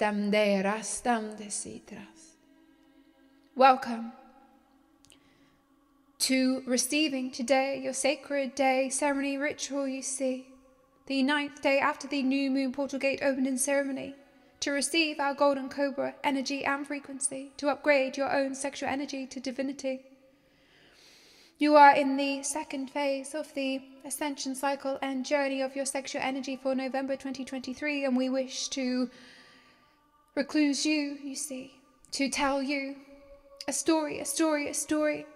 Restam de, rastam de citras. Welcome to receiving today your sacred day ceremony ritual, you see, the 9th day after the new moon portal gate opening ceremony, to receive our golden cobra energy and frequency, to upgrade your own sexual energy to divinity. You are in the second phase of the ascension cycle and journey of your sexual energy for November 2023, and we wish to recluse you, you see, to tell you a story, a story, a story.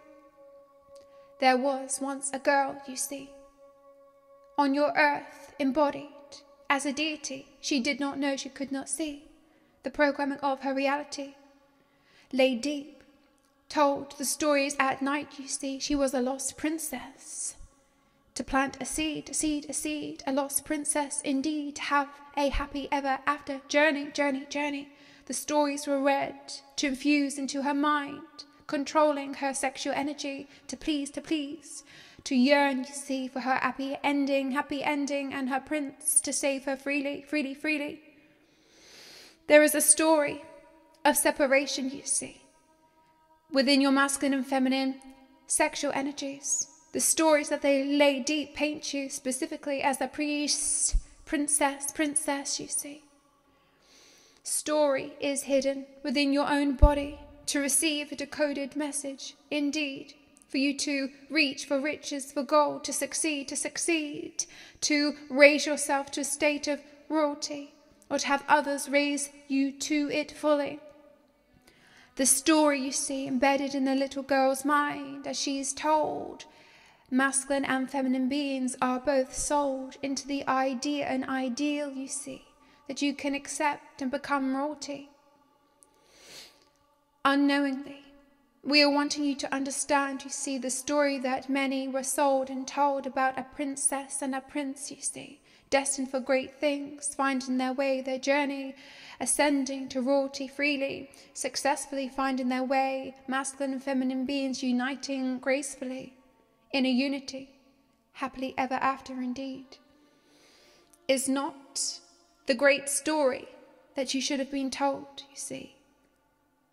There was once a girl, you see, on your earth, embodied as a deity. She did not know, she could not see. The programming of her reality lay deep, told the stories at night, you see. She was a lost princess. To plant a seed, a seed, a seed, a lost princess indeed, have a happy ever after journey, journey, journey. The stories were read to infuse into her mind, controlling her sexual energy to please, to yearn, you see, for her happy ending, and her prince to save her freely, freely, freely. There is a story of separation, you see, within your masculine and feminine sexual energies. The stories that they lay deep paint you specifically as a priest, princess, princess, you see. Story is hidden within your own body to receive a decoded message, indeed, for you to reach for riches, for gold, to succeed, to raise yourself to a state of royalty, or to have others raise you to it fully. The story, you see, embedded in the little girl's mind as she is told, masculine and feminine beings are both sold into the idea and ideal, you see, that you can accept and become royalty. Unknowingly, we are wanting you to understand, you see, the story that many were sold and told about a princess and a prince, you see, destined for great things, finding their way, their journey, ascending to royalty freely, successfully finding their way, masculine and feminine beings uniting gracefully in a unity, happily ever after indeed. Is not the great story that you should have been told, you see.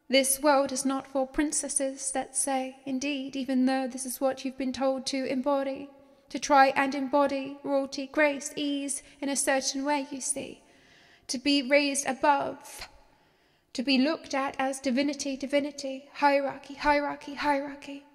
This world is not for princesses, let's say, indeed, even though this is what you've been told to embody, to try and embody royalty, grace, ease in a certain way, you see, to be raised above, to be looked at as divinity, divinity, hierarchy, hierarchy, hierarchy.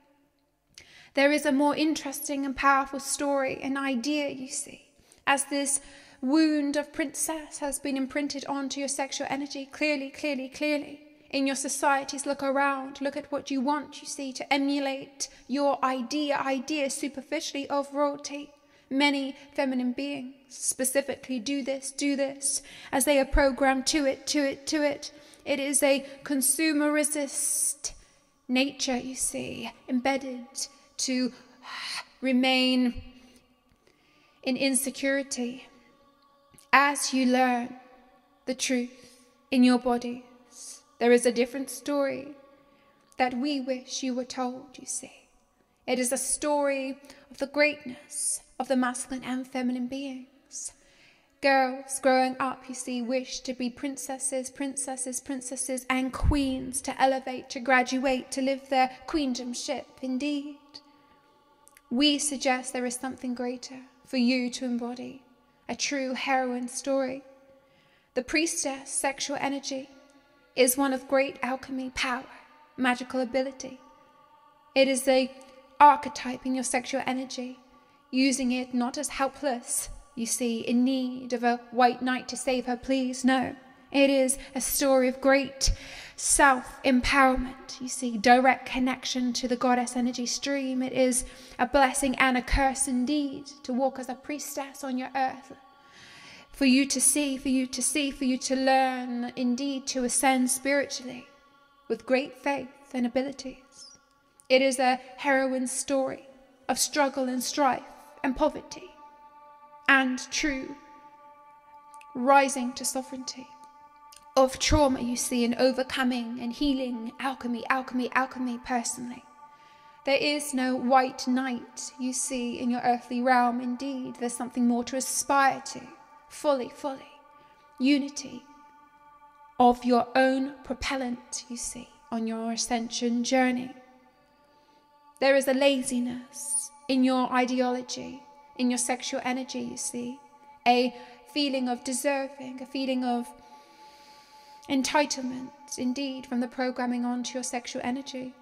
There is a more interesting and powerful story, an idea, you see, as this wound of princess has been imprinted onto your sexual energy clearly, clearly, clearly. In your societies, look around, look at what you want, you see, to emulate your idea superficially of royalty. Many feminine beings specifically do this, as they are programmed to it, to it, to it. It is a consumerist nature, you see, embedded to remain in insecurity. As you learn the truth in your body, there is a different story that we wish you were told, you see. It is a story of the greatness of the masculine and feminine beings. Girls growing up, you see, wish to be princesses, princesses, princesses, and queens, to elevate, to graduate, to live their queendomship, indeed. We suggest there is something greater for you to embody, a true heroine story. The priestess sexual energy is one of great alchemy, power, magical ability. It is the archetype in your sexual energy, using it not as helpless, you see, in need of a white knight to save her, please, no. It is a story of great self-empowerment, you see, direct connection to the goddess energy stream. It is a blessing and a curse indeed to walk as a priestess on your earth, for you to see, for you to see, for you to learn, indeed, to ascend spiritually with great faith and abilities. It is a heroine story of struggle and strife and poverty and true rising to sovereignty, of trauma, you see, and overcoming and healing, alchemy, alchemy, alchemy personally. There is no white knight, you see, in your earthly realm, indeed. There's something more to aspire to. Fully, fully. Unity of your own propellant, you see, on your ascension journey. There is a laziness in your ideology, in your sexual energy, you see, a feeling of deserving, a feeling of entitlement, indeed, from the programming onto your sexual energy.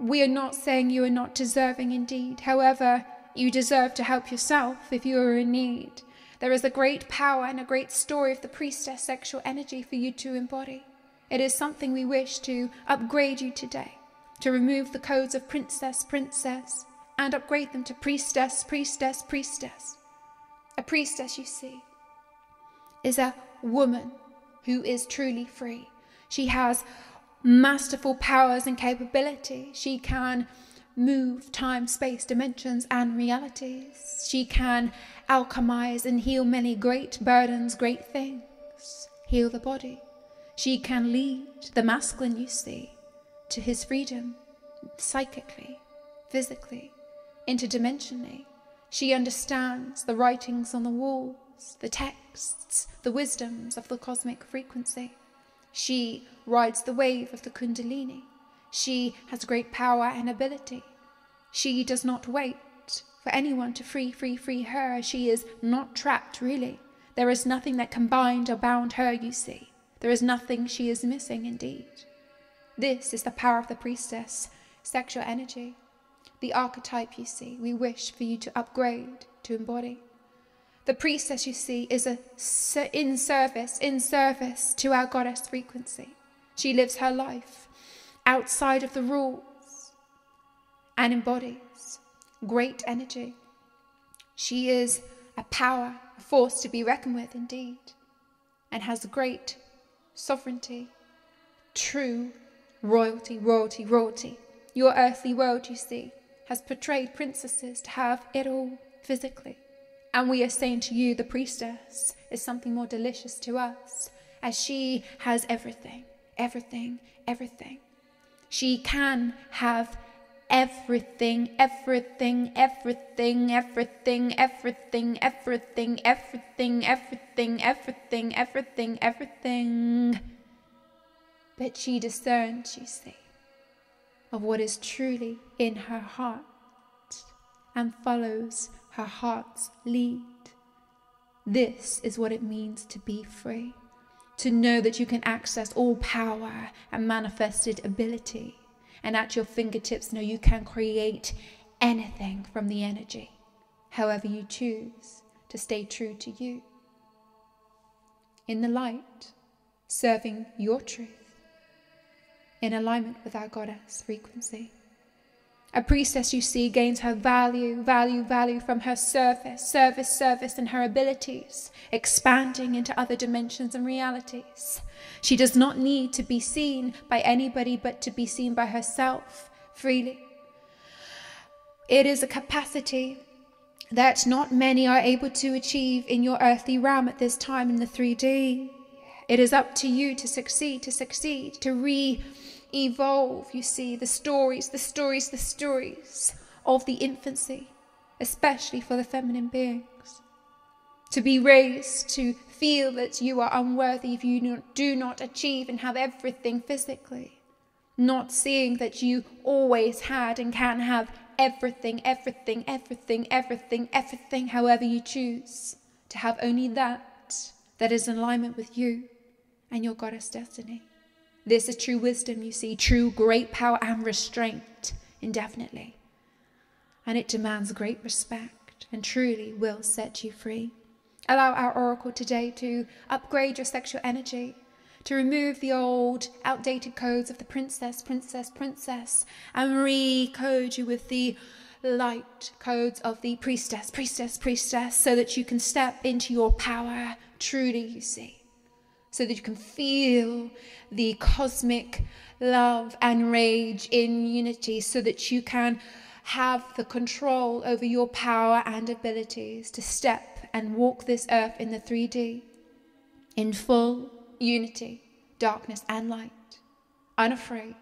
We are not saying you are not deserving indeed. However, you deserve to help yourself if you are in need. There is a great power and a great story of the priestess sexual energy for you to embody. It is something we wish to upgrade you today, to remove the codes of princess, princess, and upgrade them to priestess, priestess, priestess. A priestess, you see, is a woman who is truly free. She has masterful powers and capability. She can move time, space, dimensions, and realities. She can alchemize and heal many great burdens, great things, heal the body. She can lead the masculine, you see, to his freedom, psychically, physically, interdimensionally. She understands the writings on the walls, the texts, the wisdoms of the cosmic frequency. She rides the wave of the Kundalini. She has great power and ability. She does not wait for anyone to free her. She is not trapped, really. There is nothing that can bind or bound her, you see. There is nothing she is missing, indeed. This is the power of the priestess, sexual energy. The archetype, you see, we wish for you to upgrade, to embody. The priestess, you see, is in service to our goddess frequency. She lives her life outside of the rules and embodies great energy. She is a power, a force to be reckoned with indeed, and has great sovereignty, true royalty. Your earthly world, you see, has portrayed princesses to have it all physically. And we are saying to you, the priestess is something more delicious to us, as she has everything. She can have everything. But she discerns, you see, of what is truly in her heart and follows her heart's lead. This is what it means to be free, to know that you can access all power and manifested ability, and at your fingertips know you can create anything from the energy, however you choose to stay true to you. In the light, serving your truth, in alignment with our goddess frequency. A priestess, you see, gains her value from her service, and her abilities, expanding into other dimensions and realities. She does not need to be seen by anybody, but to be seen by herself freely. It is a capacity that not many are able to achieve in your earthly realm at this time in the 3D. It is up to you to succeed, to re-evolve, you see, the stories of the infancy, especially for the feminine beings. To be raised to feel that you are unworthy if you do not achieve and have everything physically. Not seeing that you always had and can have everything, however you choose to have only that is in alignment with you and your goddess destiny. This is true wisdom, you see, true great power and restraint indefinitely. And it demands great respect and truly will set you free. Allow our oracle today to upgrade your sexual energy, to remove the old, outdated codes of the princess, and recode you with the light codes of the priestess, so that you can step into your power truly, you see. So that you can feel the cosmic love and rage in unity, so that you can have the control over your power and abilities to step and walk this earth in the 3D, in full unity, darkness and light, unafraid,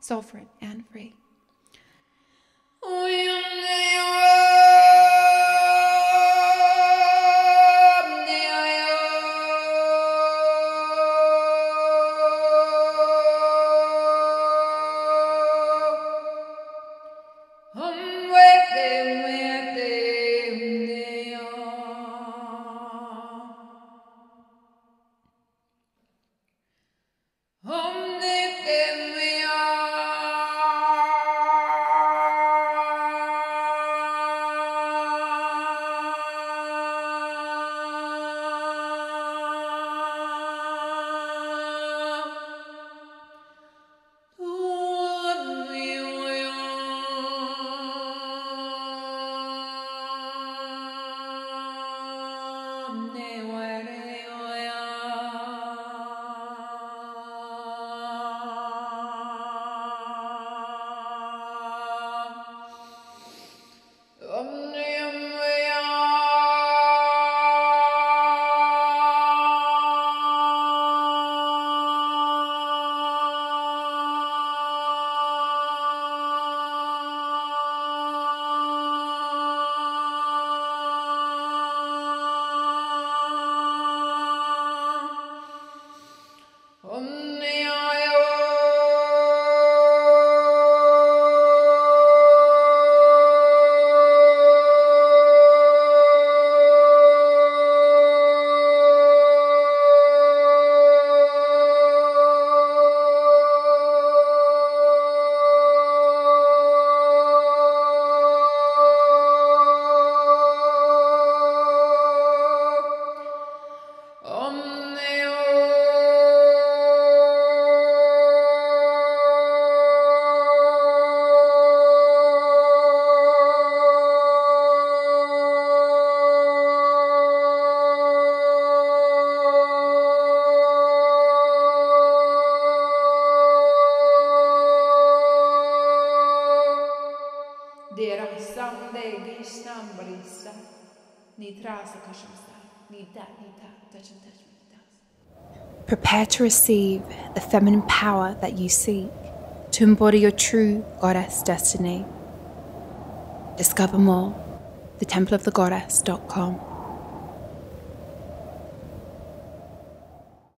sovereign and free. Dirasam Devi Sambrisa Nitrasa Kashamsa Nita Nita Touching Touch Nitas. Prepare to receive the feminine power that you seek to embody your true goddess destiny. Discover more, thetempleofthegoddess.com.